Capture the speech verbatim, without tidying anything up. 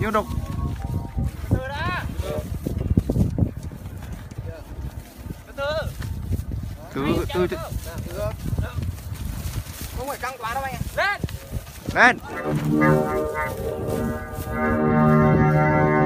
Vô đục. Từ từ đã. Từ từ. Từ từ. Không phải căng quá đâu anh. Lên. Lên.